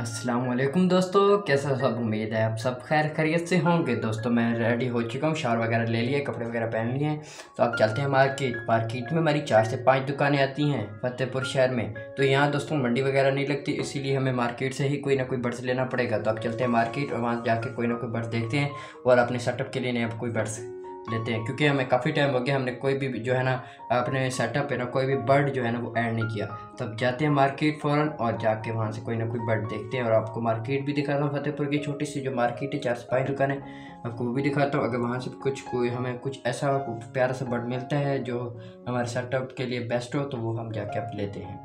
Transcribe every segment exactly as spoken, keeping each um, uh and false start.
अस्सलामुअलैकुम दोस्तों, कैसा सब? उम्मीद है आप सब खैर खैरियत से होंगे। दोस्तों मैं रेडी हो चुका हूँ, शावर वगैरह ले लिए, कपड़े वगैरह पहन लिए हैं, तो आप चलते हैं मार्केट। मार्केट में हमारी चार से पांच दुकानें आती हैं फतेहपुर शहर में, तो यहाँ दोस्तों मंडी वगैरह नहीं लगती, इसीलिए हमें मार्केट से ही कोई ना कोई बर्ड्स लेना पड़ेगा। तो आप चलते हैं मार्केट और वहाँ जाके कोई ना कोई बर्ड्स देखते हैं और अपने सेटअप के लिए नए कोई बर्ड्स लेते हैं, क्योंकि हमें काफ़ी टाइम हो गया, हमने कोई भी जो है ना अपने सेटअप पे ना कोई भी बर्ड जो है ना वो ऐड नहीं किया। तब जाते हैं मार्केट फ़ौरन और जाके वहाँ से कोई ना कोई बर्ड देखते हैं। और आपको मार्केट भी दिखाता हूँ, फतेहपुर की छोटी सी जो मार्केट है, चार से पाँच दुकान है, आपको वो भी दिखाता हूँ। अगर वहाँ से कुछ कोई हमें कुछ ऐसा प्यारा सा बर्ड मिलता है जो हमारे सेटअप के लिए बेस्ट हो तो वो हम जाके आप लेते हैं।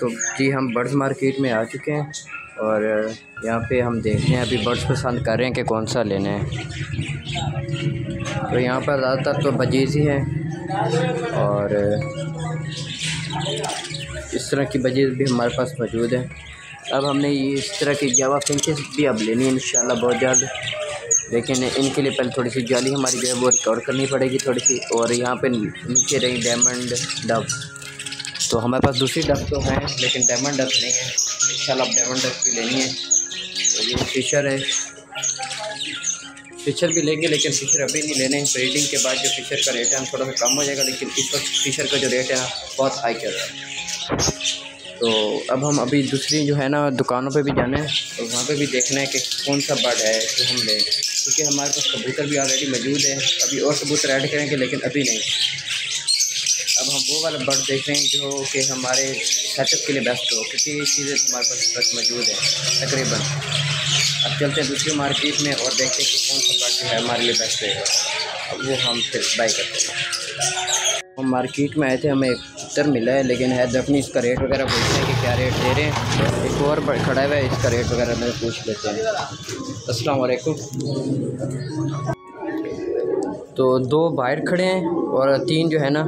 तो जी हम बर्ड्स मार्केट में आ चुके हैं और यहाँ पे हम देख रहे हैं, अभी बर्ड्स पसंद कर रहे हैं कि कौन सा लेना है। तो यहाँ पर ज़्यादातर तो बजीज़ ही हैं और इस तरह की बजीज़ भी हमारे पास मौजूद है। अब हमने ये इस तरह की जावा फिंचेस भी अब लेनी है इंशाल्लाह बहुत जल्द, लेकिन इनके लिए पहले थोड़ी सी जाली हमारी जो है वो रिकवर करनी पड़ेगी थोड़ी सी। और यहाँ पे नीचे रही डायमंड डब, तो हमारे पास दूसरी डब तो हैं लेकिन डायमंड डब नहीं है, इंशाल्लाह अब डायमंड डब भी लेनी है। तो ये फिशर है, फिशर भी लेंगे लेकिन फिशर अभी नहीं लेने, ब्रीडिंग के बाद जो फिशर का रेट है थोड़ा सा कम हो जाएगा, लेकिन इस वक्त फिशर का जो रेट है बहुत हाई चल रहा है। तो अब हम अभी दूसरी जो है ना दुकानों पे भी जाना है और वहाँ पे भी देखना है कि कौन सा बर्ड है जो हम लें, क्योंकि हमारे पास कबूतर भी ऑलरेडी मौजूद है। अभी और कबूतर ऐड करेंगे लेकिन अभी नहीं, अब हम वो वाला बर्ड देख रहे हैं जो कि हमारे सेटअप के लिए बेस्ट हो, क्योंकि ये चीज़ें हमारे पास इस वक्त मौजूद है तकरीबन। अब चलते हैं दूसरी मार्केट में और देखते हैं कि कौन सा बर्ड जो है हमारे लिए बेस्ट रहेगा, अब वो हम फिर बाई करते हैं। हम मार्केट में आए थे, हमें एक तीतर मिला है, लेकिन है अपनी इसका रेट वगैरह पूछते हैं कि क्या रेट दे रहे हैं। एक और पर खड़ा हुआ है, इसका रेट वगैरह मैं पूछ लेते हैं। अस्सलाम वालेकुम। तो दो बाहर खड़े हैं और तीन जो है ना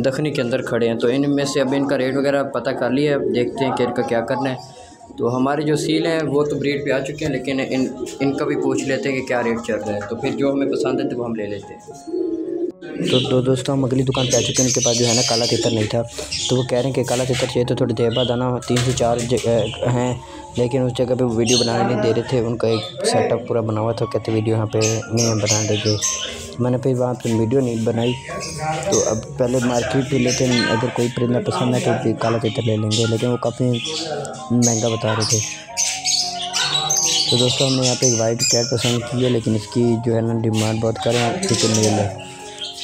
दखनी के अंदर खड़े हैं, तो इनमें से अब इनका रेट वगैरह पता कर लिया, अब देखते हैं कि इनका क्या करना है। तो हमारे जो सील हैं वो तो ब्रीड पर आ चुके हैं, लेकिन इन इनका भी पूछ लेते हैं कि क्या रेट चल रहा है, तो फिर जो हमें पसंद है तो वो हम ले लेते हैं। तो दो दोस्तों हम अगली दुकान पे आ चुके हैं, उनके पास जो है ना काला तीतर नहीं था, तो वो कह रहे हैं कि काला तीतर चाहिए तो थोड़ी देर बाद आना, तीन से चार हैं, लेकिन उस जगह पे वो वीडियो बनाने नहीं दे रहे थे, उनका एक सेटअप पूरा बना हुआ था, कहते वीडियो यहाँ पे नहीं बना देंगे। मैंने फिर वहाँ पे वीडियो नहीं बनाई, तो अब पहले मार्केट भी, लेकिन अगर कोई परिंदा पसंद है तो काला तीतर ले लेंगे, लेकिन वो काफ़ी महंगा बता रहे थे। तो दोस्तों हमने यहाँ पर एक वाइट कैट पसंद की है, लेकिन इसकी जो है ना डिमांड बहुत कर रहे हैं, लेकिन मेल है,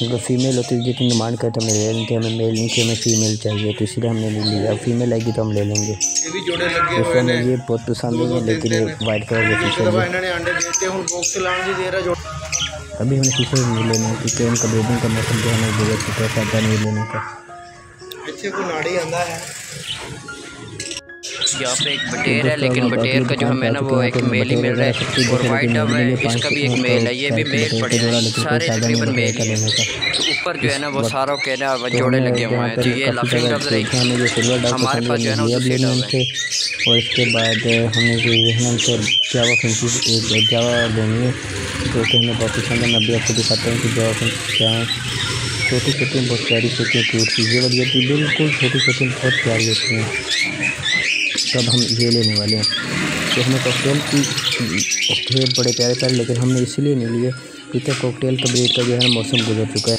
तो फीमेल होती है जितनी डिमांड करते हमें ले लेंगे, हमें मेल नहीं थी, हमें फीमेल चाहिए, तो इसलिए हमने ले लिया। फीमेल आएगी तो हम ले लेंगे। दोस्तों हमें ये बहुत पसंद है, लेकिन ये वाइट कलर के फीचर अभी हमने फीचर नहीं लेना, क्योंकि उनका ब्रीडिंग का मौसम जो हमें बहुत अच्छा फायदा नहीं लेने का। यहाँ पे एक बटेर है, लेकिन बटेर का जो हमें ना वो एक मेल ही मिल रहा है, और वाइट डब है, इसका भी एक मेल है, ये भी मेल पड़े हैं, सारे तकरीबन मेल ही हैं। तो ऊपर जो है ना वो सारों के ना जोड़े लगे हुए हैं। तो ये लाफिंग डब रहेगी हमारे पास जो है ना, और इसके बाद हमें जो है तो जावा फिंचेस जावा देनी है, जो कि हमें बहुत पसंद है। मैं अभी आपको दिखाता हूँ कि जावा फिंचेस क्या है। छोटी छोटी बहुत प्यारी होती हैं, क्यूट चीज़ें, और ये बिल्कुल छोटी छोटी बहुत प्यारी होती हैं, तब हम ये लेने वाले हैं। तो हमें कॉकटेल की कॉकटेल बड़े प्यारे प्यारे, लेकिन हमने इसीलिए नहीं लिए क्योंकि कॉकटेल का ब्रीड का जो है मौसम गुजर चुका है।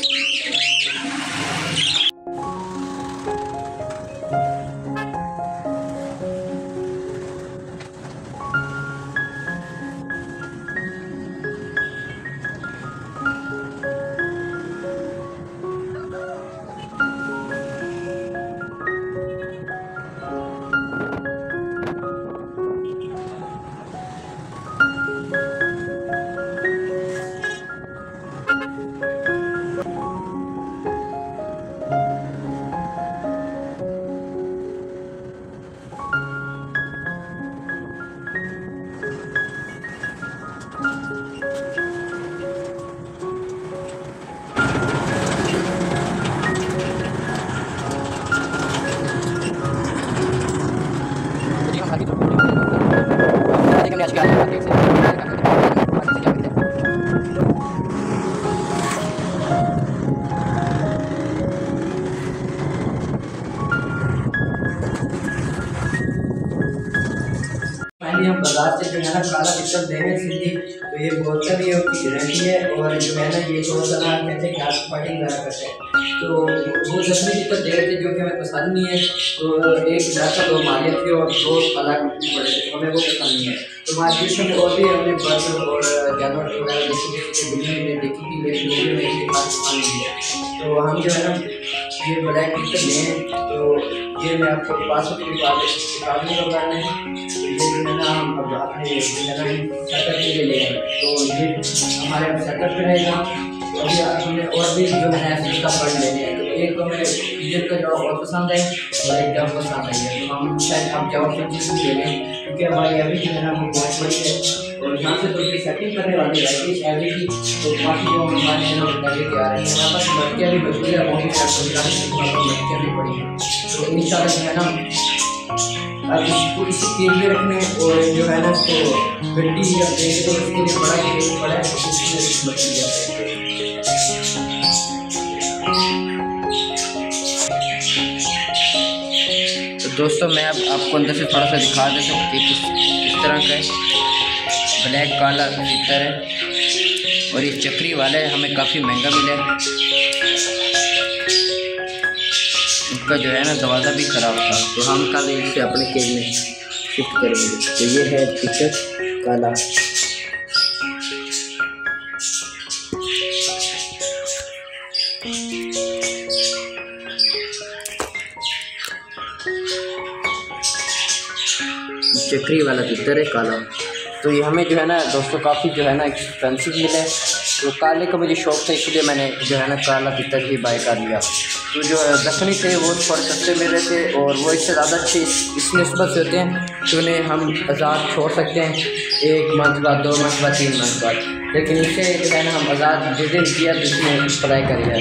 भी हम बाजार से जो है ना काला पिक्चर देने सीधी, तो ये बहुत सारी उसकी गारंटी है। और जो है ना ये थोड़ा सा हम कहते हैं कि आप कटिंग करा करते हैं, तो वो सस्ती पिक्चर दे रहे थे जो कि हमें पसंद नहीं है। तो एक हजार का दो माले थे और दो अलग पड़े थे, हमें वो पसंद नहीं है। तो मार्केट में और भी हमने बस और जानवर वगैरह जैसे बिल्ली देखी थी, तो हम जो है ना ये ब्लैक पिक्चर लें। तो ये मैं आपको पास में लगाना है, ये ना हम अपने सेटअप के लिए ले, तो ये हमारे सेटअप पर रहेगा। तो अभी हमने और भी जो है इसका फंड लेने हैं, तो एक तो हमें टीचर का जॉब और पसंद है और एक जॉब पसंद है, तो हम शायद आप जॉब से ले लें क्योंकि हमारी अभी जो है ना बहुत बड़ी है और यहाँ से तो सेटिंग करने वाली है की। तो बाकी जो हमारे लेके आ रहे हैं हमारे पास लड़कियाँ भी बच्चे लड़कियाँ भी पड़ी हैं, तो इन है ना अब इसको इसी केज में रखने और जो है ना तो गड्डी या देखें तो उसके लिए बड़ा केज पड़ा है, इसमें बची जाती है। तो दोस्तों मैं अब आपको अंदर से थोड़ा सा दिखा देता हूँ कि किस किस तरह का ब्लैक काला तीतर है, और ये चक्री वाले हमें काफ़ी महंगा मिले, उनका जो है ना दरवाज़ा भी ख़राब था, तो हम कल इसे अपने केज में शिफ्ट करेंगे। तो ये है तीतर काला। चक्री वाला तीतर है काला। तो ये हमें जो है ना दोस्तों काफ़ी जो है ना एक्सपेंसिव मिला, तो काले का मुझे शौक था इसलिए मैंने जो है ना काला तीतर ही बाय कर लिया। तो जो दखनी थे वो थोड़े सस्ते मिल रहे थे और वो इससे ज़्यादा अच्छे इस नस्बत से होते हैं कि उन्हें हम आज़ाद छोड़ सकते हैं एक मंथ बाद, दो मंथ बाद, तीन मंथ बाद, लेकिन इससे जो है ना हम आज़ाद जिस दिन किया जिसमें फ्राई कर लिया।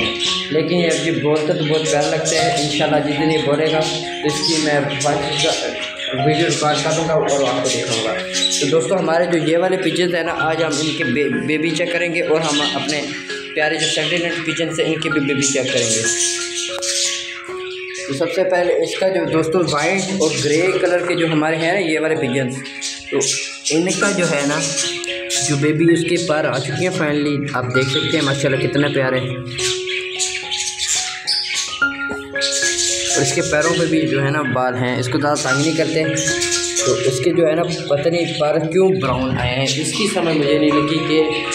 लेकिन ये जब बोलते तो बहुत प्यार लगता है, इंशाल्लाह जिस दिन ये बोलेगा इसकी मैं बात वीडियो रिकॉर्ड कर दूँगा और आपको दिखाऊंगा। तो दोस्तों हमारे जो ये वाले पिजन है ना, आज हम इनके बे, बेबी चेक करेंगे और हम अपने प्यारे जो सेंटिनेट पिजन से इनके भी बेबी चेक करेंगे। तो सबसे पहले इसका जो दोस्तों वाइट और ग्रे कलर के जो हमारे हैं ना ये वाले पिजन, तो इनका जो है ना जो बेबी उसके पार आ चुकी है फाइनली, आप देख सकते हैं माशाल्लाह कितने प्यारे हैं। और इसके पैरों पे भी जो है ना बाल हैं, इसको ज़्यादा तंग नहीं करते, तो इसके जो है ना पता नहीं पर क्यों ब्राउन आए हैं इसकी समझ मुझे नहीं लगी कि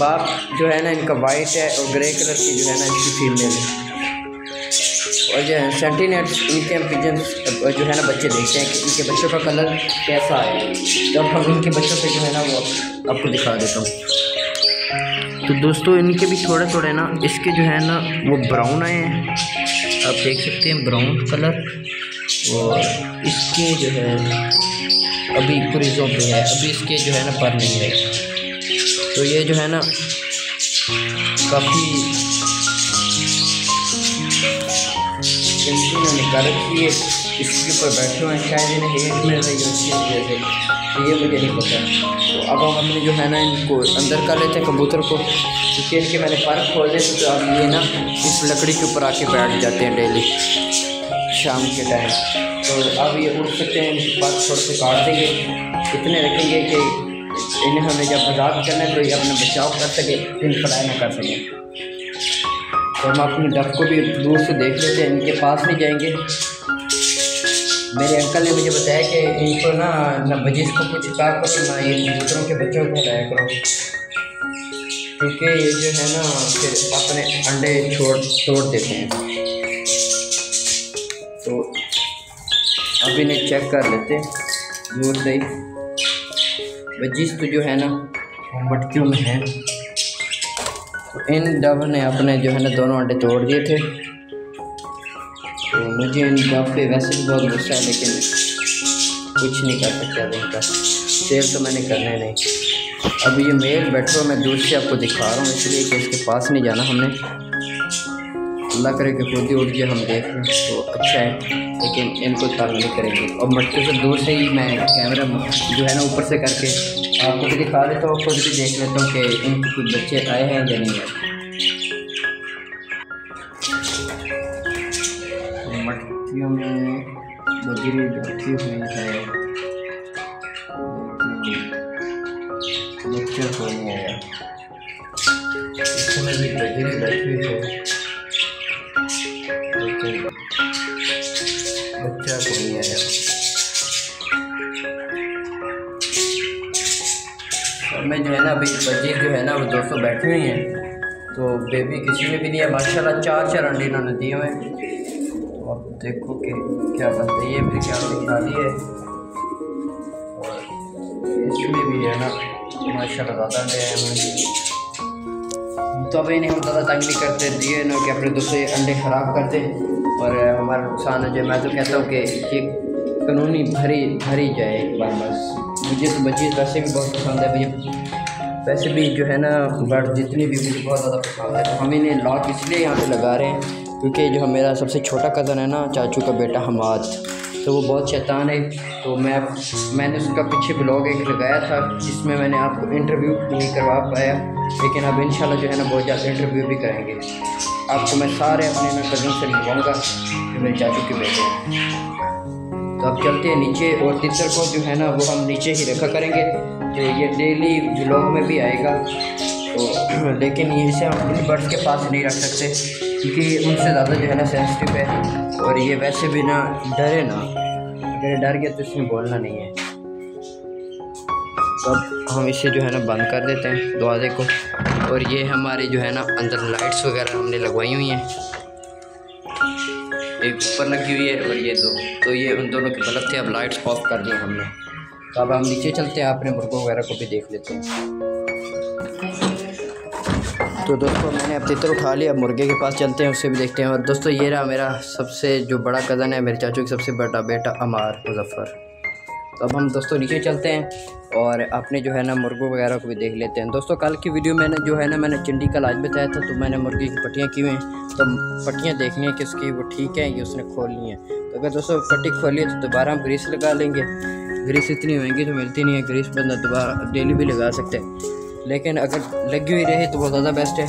बाप जो है ना इनका वाइट है और ग्रे कलर की जो है ना इसकी फीमेल है। और जो है सेंटिनेट्स इनके पिजन जो है ना बच्चे देखते हैं कि इनके बच्चों का कलर कैसा है, तो हम इनके बच्चों पर जो है ना वो आपको दिखा देता हूँ। तो दोस्तों इनके भी थोड़े थोड़े ना इसके जो है ना वो ब्राउन आए हैं, आप देख सकते हैं ब्राउन कलर, और इसके जो है अभी पूरी जो पे है अभी इसके जो है ना पर नहीं है। तो ये जो है ना काफ़ी जल्दी में निकाल रखी है, इसके ऊपर बैठे हुए हैं शायद इन्हें हेट मिल रही है, ये मुझे नहीं पता। तो अब हमने जो है ना इनको अंदर कर लेते हैं कबूतर को, क्योंकि इसके मैंने फर्क खोले तो अब ये ना इस लकड़ी के ऊपर आके बैठ जाते हैं डेली शाम के टाइम। तो अब ये उड़ सकते हैं, इनके पास थोड़े से काट देंगे, इतने रखेंगे कि इन्हें हमें जब आज़ाद करना है तो ये अपना बचाव कर सके, इन फ्राई ना कर सकें। तो हम अपने डब को भी दूर से देख लेते हैं, इनके पास नहीं जाएंगे। मेरे अंकल ने मुझे बताया कि इनको ना ना बजिश को कुछ काट करो ना ये कबूतरों के बच्चों को लाया करो, क्योंकि ये जो है ना फिर अपने अंडे छोड़ तोड़ देते हैं। तो अब इन्हें चेक कर लेते हैं दूर से, बजिश तो जो है ना मटकियों में है। तो इन डब ने अपने जो है ना दोनों अंडे तोड़ दिए थे, तो मुझे इन डब पे वैसे भी बहुत गुस्सा है, लेकिन कुछ नहीं कर सकता, इनका सेव तो मैंने करना ही नहीं। अब ये मेल बैठो मैं दूर से आपको दिखा रहा हूँ इसलिए कि इसके पास नहीं जाना, हमने अल्लाह करे कि खुद ही उठ गया हम देख रहे हैं तो अच्छा है, लेकिन इनको तंग नहीं करेंगे। और मटके से दूर से ही मैं कैमरा जो है ना ऊपर से करके आपको भी दिखा देता हूँ, खुद भी देख लेता हूँ कि इनके कुछ बच्चे आए हैं या नहीं आए। मटकियों में बजरी बैठी हुई है लेक्चर करने आया। इस समय भी तैयारी बैठी है, लेकिन बच्चा को नहीं आया। और मैं जो है ना अभी बच्चे जो है ना वो दोस्तों बैठे हुए हैं, तो बेबी किसी में भी नहीं है माशाल्लाह। चार चार अंडे इन्होंने दिए हुए हैं। तो अब देखो कि क्या बनता है। ये फिर क्या निकला है, इसमें भी है ना माशाल्लाह ज़्यादा अंडे हैं। तो अब इन्हें हम ज़्यादा तंग नहीं करते, दिए ना कि अपने दोस्तों ये अंडे ख़राब करते और हमारा नुकसान हो जाए। मैं तो कहता हूँ कि ये कानूनी भरी भरी जाए एक बार बस। मुझे तो बच्चे वैसे भी बहुत पसंद है, मुझे वैसे भी जो है ना बर्ड जितनी भी मुझे बहुत ज़्यादा पसंद है। तो हम इन्हें लॉक इसलिए यहाँ पे लगा रहे हैं क्योंकि जो मेरा सबसे छोटा कज़न है ना, चाचू का बेटा हमाद, तो वो बहुत शैतान है। तो मैं मैंने उसका पीछे ब्लॉग एक लगाया था जिसमें मैंने आपको इंटरव्यू नहीं करवा पाया, लेकिन अब इंशाल्लाह जो है ना बहुत ज़्यादा इंटरव्यू भी करेंगे। आपको मैं सारे अपने मैं कज़न से मिलवाऊँगा जो मेरे चाचू के बेटे हैं। तो अब चलते हैं नीचे, और तीतर को जो है ना वो हम नीचे ही रखा करेंगे। तो ये डेली व्लॉग में भी आएगा, तो लेकिन ये इसे हम इन बर्ड्स के पास नहीं रख सकते क्योंकि उनसे ज़्यादा जो है ना सेंसिटिव है, और ये वैसे भी ना डरे ना, अगर डर गया तो इसमें बोलना नहीं है। तब हम इसे जो है ना बंद कर देते हैं दरवाजे को। और ये हमारे जो है ना अंदर लाइट्स वगैरह हमने लगवाई हुई हैं, एक ऊपर लगी हुई है और ये दो, तो ये उन दोनों के बल्ब थे। अब लाइट्स ऑफ कर दिए हमने, तो अब हम नीचे चलते हैं, अपने मुर्गों वगैरह को भी देख लेते हैं। तो दोस्तों मैंने अब तीतर उठा लिया, अब मुर्गे के पास चलते हैं, उससे भी देखते हैं। और दोस्तों ये रहा मेरा सबसे जो बड़ा कज़न है, मेरे चाचू का सबसे बड़ा बेटा अमार मुजफ्फ़र। तो अब हम दोस्तों नीचे चलते हैं और अपने जो है ना मुर्गों वगैरह को भी देख लेते हैं। दोस्तों कल की वीडियो मैंने जो है ना मैंने चिंडी का इलाज बताया था, तो मैंने मुर्गी की पट्टियाँ की हुई हैं। तो पट्टियाँ देखनी है कि उसकी वो ठीक है, ये उसने खोल ली है। तो अगर दोस्तों पट्टी खोली है तो दोबारा हम ग्रीस लगा लेंगे। ग्रीस इतनी महंगी तो मिलती नहीं है, ग्रीस बंदा दोबारा डेली भी लगा सकते हैं, लेकिन अगर लगी हुई रही तो बहुत ज़्यादा बेस्ट है।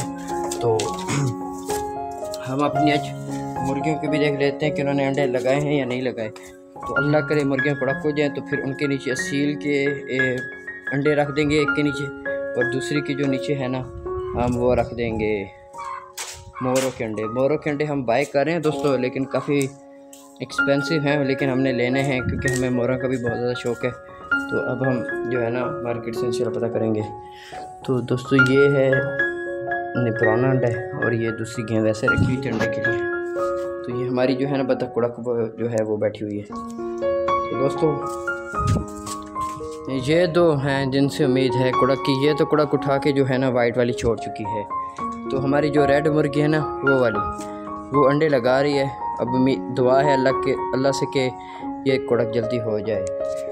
तो हम अपनी आज मुर्गियों के भी देख लेते हैं कि उन्होंने अंडे लगाए हैं या नहीं लगाए। तो अल्लाह करे मुर्गियाँ कड़क हो जाएँ, तो फिर उनके नीचे सील के अंडे रख देंगे एक के नीचे, और दूसरी के जो नीचे है ना हम वो रख देंगे मोरों के अंडे। मोरों के अंडे हम बाय कर रहे हैं दोस्तों, लेकिन काफ़ी एक्सपेंसिव हैं, लेकिन हमने लेने हैं क्योंकि हमें मोरों का भी बहुत ज़्यादा शौक़ है। तो अब हम जो है ना मार्केट से इंशाल्लाह पता करेंगे। तो दोस्तों ये है पुराना अंडा और ये दूसरी गें वैसे रखी हुई अंडे के लिए। तो ये हमारी जो है ना बतख कुड़क जो है वो बैठी हुई है। तो दोस्तों ये दो हैं जिनसे उम्मीद है कुड़क की। ये तो कुड़क उठा के जो है ना वाइट वाली छोड़ चुकी है। तो हमारी जो रेड मुर्गी है ना वो वाली वो अंडे लगा रही है। अब दुआ है अल्लाह के अल्लाह से कि ये कुड़क जल्दी हो जाए।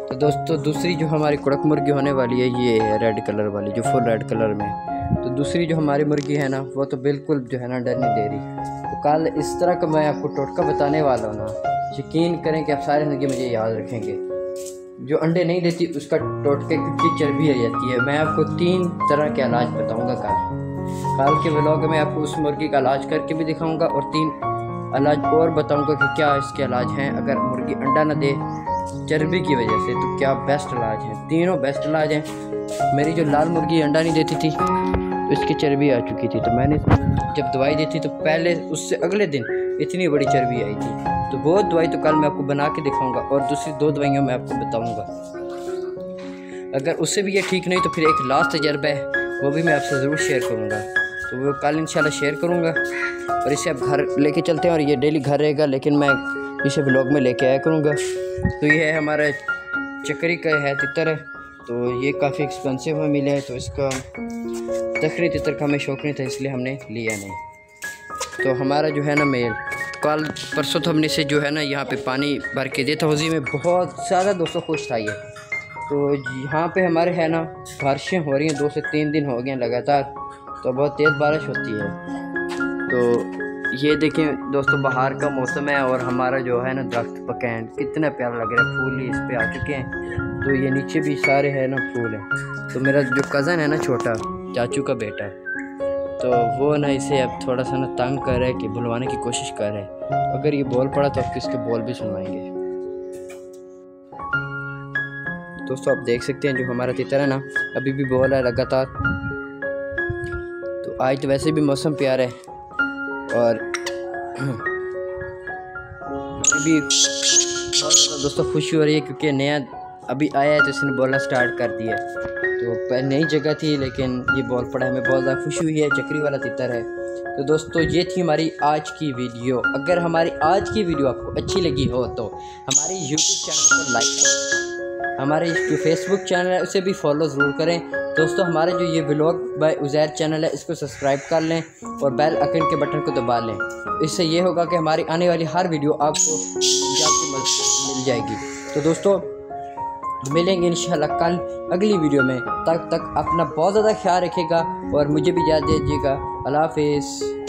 तो दोस्तों दूसरी जो हमारी कुड़क मुर्गी होने वाली है ये है रेड कलर वाली, जो फुल रेड कलर में। तो दूसरी जो हमारी मुर्गी है ना वो तो बिल्कुल जो है ना डर नहीं दे रही। तो कल इस तरह का मैं आपको टोटका बताने वाला हूँ ना, यकीन करें कि आप सारी ज़िंदगी मुझे याद रखेंगे। जो अंडे नहीं देती उसका टोटके की चर्बी रह जाती है। मैं आपको तीन तरह के इलाज बताऊँगा कल कल के व्लॉग में। आपको उस मुर्गी का इलाज करके भी दिखाऊंगा और तीन इलाज और बताऊंगा कि क्या इसके इलाज हैं। अगर मुर्गी अंडा ना दे चर्बी की वजह से तो क्या बेस्ट इलाज है। तीनों बेस्ट इलाज हैं। मेरी जो लाल मुर्गी अंडा नहीं देती थी तो इसकी चर्बी आ चुकी थी, तो मैंने जब दवाई दी थी तो पहले उससे अगले दिन इतनी बड़ी चर्बी आई थी। तो वो दवाई तो कल मैं आपको बना के दिखाऊँगा, और दूसरी दो दवाइयों में आपको बताऊँगा। अगर उससे भी ये ठीक नहीं तो फिर एक लास्ट तजर्बा है, वो भी मैं आपसे ज़रूर शेयर करूँगा। तो वो कल इंशाल्लाह शेयर करूँगा। और इसे आप घर लेके चलते हैं, और ये डेली घर रहेगा लेकिन मैं इसे व्लॉग में लेके आया करूँगा। तो ये है हमारा चकरी का है तितर है, तो ये काफ़ी एक्सपेंसिव में मिला है। तो इसका तखरी तितर का हमें शौक़ नहीं था इसलिए हमने लिया नहीं। तो हमारा जो है ना मेल कल परसों तो हमने इसे जो है ना यहाँ पर पानी भर के दिया था हौज़ी में, बहुत ज़्यादा दोस्तों खुश था ये। तो यहाँ पे हमारे है ना बारिशें हो रही हैं, दो से तीन दिन हो गए लगातार, तो बहुत तेज़ बारिश होती है। तो ये देखें दोस्तों बाहर का मौसम है, और हमारा जो है ना दरख्त पकैन कितना प्यारा लग रहा है, फूल इस पे आ चुके हैं। तो ये नीचे भी सारे है ना फूल हैं। तो मेरा जो कज़न है ना छोटा, चाचू का बेटा, तो वो ना इसे अब थोड़ा सा ना तंग कर रहा है कि बुलवाने की कोशिश कर रहे हैं। अगर ये बोल पड़ा तो अब किसके बोल भी सुनवाएंगे। दोस्तों आप देख सकते हैं जो हमारा तीतर है ना अभी भी बोल रहा है लगातार। तो आज तो वैसे भी मौसम प्यारा है और अभी बहुत दोस्तों खुशी हो रही है क्योंकि नया अभी आया है तो इसने बोलना स्टार्ट कर दिया। तो पहले नई जगह थी लेकिन ये बोल पड़ा, हमें बहुत ज़्यादा खुशी हुई है, चक्री वाला तीतर है। तो दोस्तों ये थी हमारी आज की वीडियो। अगर हमारी आज की वीडियो आपको अच्छी लगी हो तो हमारे यूट्यूब चैनल को लाइक करें, हमारे जो फेसबुक चैनल है उसे भी फॉलो ज़रूर करें। दोस्तों हमारे जो ये व्लॉग बाय उज़ैर चैनल है इसको सब्सक्राइब कर लें और बेल आइकन के बटन को दबा लें। इससे ये होगा कि हमारी आने वाली हर वीडियो आपको जल्दी मिल जाएगी। तो दोस्तों मिलेंगे इंशाल्लाह कल अगली वीडियो में। तब तक, तक अपना बहुत ज़्यादा ख्याल रखिएगा और मुझे भी याद दीजिएगा। अल्लाह हाफिज़।